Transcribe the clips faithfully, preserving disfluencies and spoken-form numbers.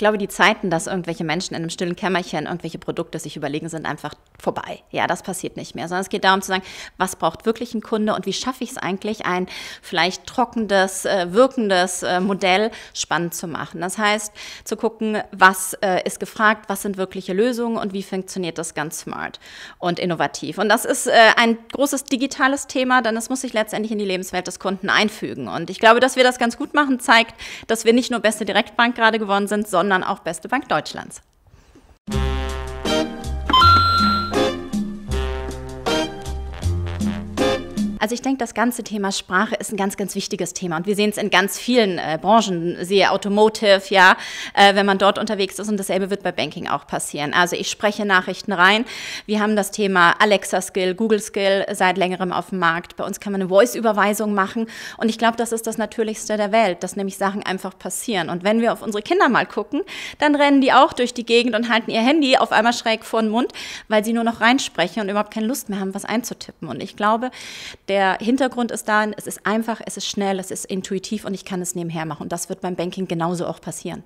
glaube, die Zeiten, dass irgendwelche Menschen in einem stillen Kämmerchen irgendwelche Produkte sich überlegen, sind einfach vorbei. Ja, das passiert nicht mehr, sondern es geht darum zu sagen, was braucht wirklich ein Kunde und wie schaffe ich es eigentlich, ein vielleicht trockendes, wirkendes Modell spannend zu machen. Das heißt, zu gucken, was ist gefragt, was sind wirkliche Lösungen und wie funktioniert das ganz smart und innovativ. Und das ist ein großes digitales Thema, denn es muss sich letztendlich in die Lebenswelt des Kunden einfügen. Und ich glaube, dass wir das ganz gut machen, zeigt, dass wir nicht nur beste Direktbank gerade geworden sind, sondern auch beste Bank Deutschlands. Also ich denke, das ganze Thema Sprache ist ein ganz, ganz wichtiges Thema und wir sehen es in ganz vielen äh, Branchen, siehe Automotive, ja, äh, wenn man dort unterwegs ist, und dasselbe wird bei Banking auch passieren. Also ich spreche Nachrichten rein, wir haben das Thema Alexa-Skill, Google-Skill seit längerem auf dem Markt, bei uns kann man eine Voice-Überweisung machen und ich glaube, das ist das Natürlichste der Welt, dass nämlich Sachen einfach passieren, und wenn wir auf unsere Kinder mal gucken, dann rennen die auch durch die Gegend und halten ihr Handy auf einmal schräg vor den Mund, weil sie nur noch reinsprechen und überhaupt keine Lust mehr haben, was einzutippen, und ich glaube, der Hintergrund ist darin, es ist einfach, es ist schnell, es ist intuitiv und ich kann es nebenher machen. Und das wird beim Banking genauso auch passieren.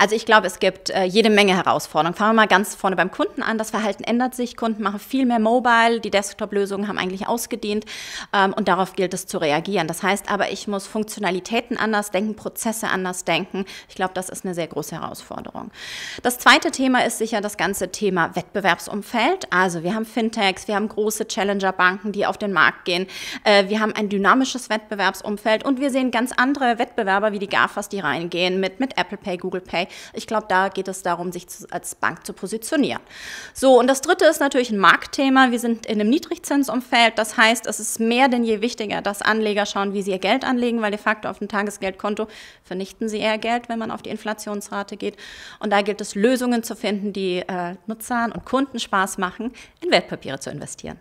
Also ich glaube, es gibt äh, jede Menge Herausforderungen. Fangen wir mal ganz vorne beim Kunden an. Das Verhalten ändert sich, Kunden machen viel mehr Mobile, die Desktop-Lösungen haben eigentlich ausgedient ähm, und darauf gilt es zu reagieren. Das heißt aber, ich muss Funktionalitäten anders denken, Prozesse anders denken. Ich glaube, das ist eine sehr große Herausforderung. Das zweite Thema ist sicher das ganze Thema Wettbewerbsumfeld. Also wir haben Fintechs, wir haben große Challenger-Banken, die auf den Markt gehen. Äh, wir haben ein dynamisches Wettbewerbsumfeld und wir sehen ganz andere Wettbewerber wie die Gafas, die reingehen mit, mit Apple Pay, Google Pay. Ich glaube, da geht es darum, sich zu, als Bank zu positionieren. So, und das dritte ist natürlich ein Marktthema. Wir sind in einem Niedrigzinsumfeld. Das heißt, es ist mehr denn je wichtiger, dass Anleger schauen, wie sie ihr Geld anlegen, weil de facto auf dem Tagesgeldkonto vernichten sie eher Geld, wenn man auf die Inflationsrate geht. Und da gilt es, Lösungen zu finden, die äh, Nutzern und Kunden Spaß machen, in Wertpapiere zu investieren.